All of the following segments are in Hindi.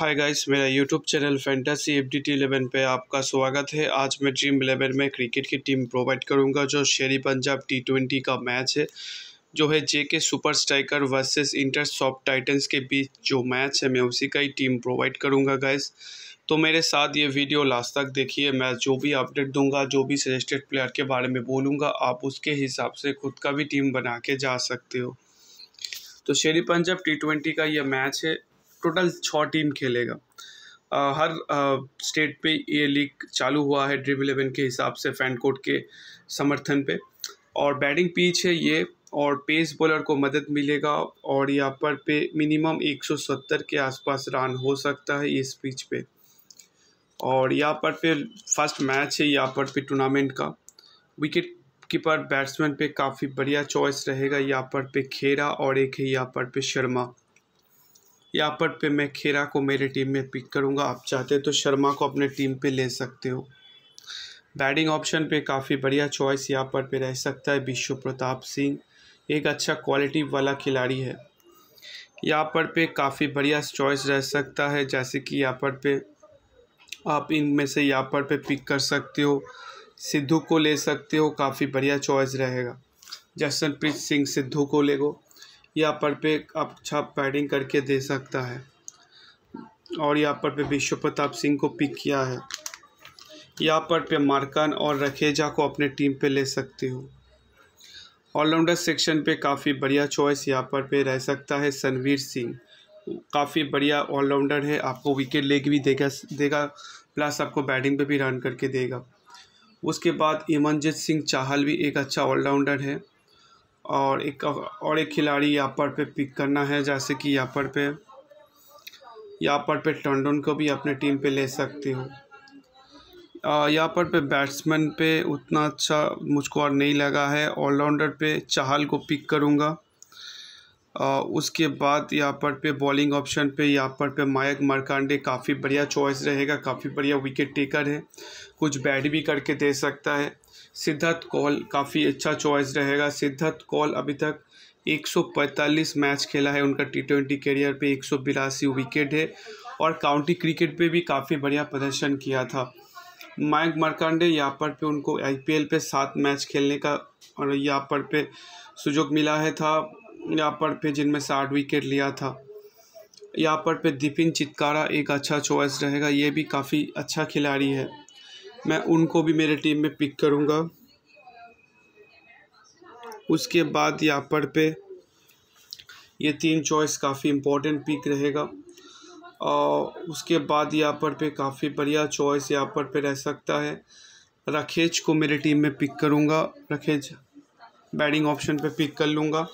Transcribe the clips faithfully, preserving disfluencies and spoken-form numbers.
हाय गाइस, मेरा YouTube channel fantasy FDT eleven पे आपका स्वागत है। आज मैं ड्रीम इलेवन में क्रिकेट की टीम प्रोवाइड करूंगा जो शेरी पंजाब टी ट्वेंटी का मैच है, जो है JK super striker versus inter soft titans के बीच जो मैच है, मैं उसी का ही टीम प्रोवाइड करूंगा गाइस। तो मेरे साथ ये वीडियो लास्ट तक देखिए। मैं जो भी अपडेट दूंगा, जो भी सजेस्टेड प्लेयर के बारे में बोलूँगा, आप उसके हिसाब से खुद का भी टीम बना के जा सकते हो। तो शेरी पंजाब टी ट्वेंटी का ये मैच है, टोटल छः टीम खेलेगा। आ, हर आ, स्टेट पे ये लीग चालू हुआ है ड्रीम इलेवन के हिसाब से, फैन कोड के समर्थन पे। और बैटिंग पिच है ये, और पेस बॉलर को मदद मिलेगा, और यहाँ पर पे मिनिमम एक सौ सत्तर के आसपास रन हो सकता है इस पिच पे। और यहाँ पर पे फर्स्ट मैच है यहाँ पर पे टूर्नामेंट का। विकेट कीपर बैट्समैन पे काफ़ी बढ़िया चॉइस रहेगा, यहाँ पर पे खेरा और एक है यहाँ पर पे शर्मा। यहाँ पर पे मैं खेरा को मेरे टीम में पिक करूँगा, आप चाहते तो शर्मा को अपने टीम पे ले सकते हो। बैटिंग ऑप्शन पे काफ़ी बढ़िया चॉइस यहाँ पर पे रह सकता है विश्व प्रताप सिंह, एक अच्छा क्वालिटी वाला खिलाड़ी है। यहाँ पर पे काफ़ी बढ़िया चॉइस रह सकता है, जैसे कि यहाँ पर पे आप इनमें से यहाँ पर पे पिक कर सकते हो। सिद्धू को ले सकते हो, काफ़ी बढ़िया चॉइस रहेगा। जसजनप्रीत सिंह सिद्धू को ले गो, यहाँ पर पे अच्छा बैटिंग करके दे सकता है। और यहाँ पर पे विश्व प्रताप सिंह को पिक किया है। यहाँ पर पे मार्कन और रखेजा को अपने टीम पे ले सकते हो। ऑलराउंडर सेक्शन पे काफ़ी बढ़िया चॉइस यहाँ पर पे रह सकता है संवीर सिंह, काफ़ी बढ़िया ऑलराउंडर है, आपको विकेट लेके भी देगा देगा प्लस आपको बैटिंग पे भी रन करके देगा। उसके बाद इमनजीत सिंह चाहल भी एक अच्छा ऑलराउंडर है, और एक और एक खिलाड़ी यहाँ पर पे पिक करना है, जैसे कि यहाँ पर पे यहाँ पर पे टंडन को भी अपने टीम पे ले सकते हो। यहाँ पर पे बैट्समैन पे उतना अच्छा मुझको और नहीं लगा है, ऑलराउंडर पे चाहल को पिक करूँगा। उसके बाद यहाँ पर पे बॉलिंग ऑप्शन पे यहाँ पर पे मायक मार्कंडे काफ़ी बढ़िया चॉइस रहेगा, काफ़ी बढ़िया विकेट टेकर है, कुछ बैट भी करके दे सकता है। सिद्धार्थ कौल काफ़ी अच्छा चॉइस रहेगा। सिद्धार्थ कौल अभी तक एक सौ पैंतालीस मैच खेला है, उनका टी ट्वेंटी करियर पे एक सौ बिरासी विकेट है, और काउंटी क्रिकेट पे भी काफ़ी बढ़िया प्रदर्शन किया था। मायंक मार्कंडे यहाँ पर पे उनको आईपीएल पे सात मैच खेलने का और यहाँ पर पे सुयोग मिला है था, यहाँ पर पे जिनमें साठ विकेट लिया था। यहाँ पर पे दीपिन चितकारा एक अच्छा चॉइस रहेगा, ये भी काफ़ी अच्छा खिलाड़ी है, मैं उनको भी मेरे टीम में पिक करूंगा। उसके बाद यहाँ पर पे ये तीन चॉइस काफ़ी इम्पोर्टेंट पिक रहेगा। और उसके बाद यहाँ पर पे काफ़ी बढ़िया चॉइस यहाँ पर पे रह सकता है। रखेज को मेरे टीम में पिक करूंगा, रखेज बैटिंग ऑप्शन पे पिक कर लूँगा।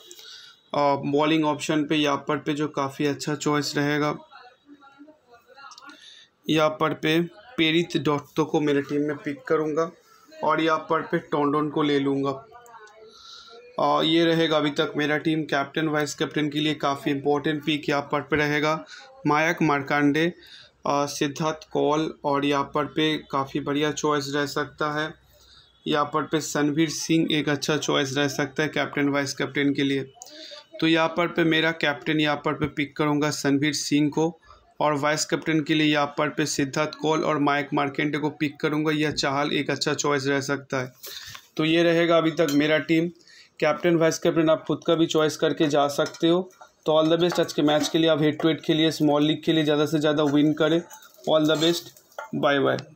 और बॉलिंग ऑप्शन पे यहाँ पर पे जो काफ़ी अच्छा चॉइस रहेगा, यहाँ पर पे पेरित डॉट्स को मेरे टीम में पिक करूंगा, और यहाँ पर पे टंडन को ले लूँगा। और ये रहेगा अभी तक मेरा टीम। कैप्टन वाइस कैप्टन के लिए काफ़ी इम्पोर्टेंट पिक यहाँ पर पे रहेगा मायक मार्कंडे, सिद्धार्थ कौल, और यहाँ पर पे काफ़ी बढ़िया चॉइस रह सकता है। यहाँ पर पे संवीर सिंह एक अच्छा चॉइस रह सकता है कैप्टन वाइस कैप्टन के लिए। तो यहाँ पर पे मेरा कैप्टन यहाँ पर पे पिक करूँगा संवीर सिंह को, और वाइस कैप्टन के लिए यहाँ पर पे सिद्धार्थ कौल और मायक मार्कंडे को पिक करूँगा। यह चाहल एक अच्छा चॉइस रह सकता है। तो ये रहेगा अभी तक मेरा टीम। कैप्टन वाइस कैप्टन आप खुद का भी चॉइस करके जा सकते हो। तो ऑल द बेस्ट। आज के मैच के लिए आप हेड टू हेड के लिए, स्मॉल लीग के लिए ज़्यादा से ज़्यादा विन करें। All the best, bye bye.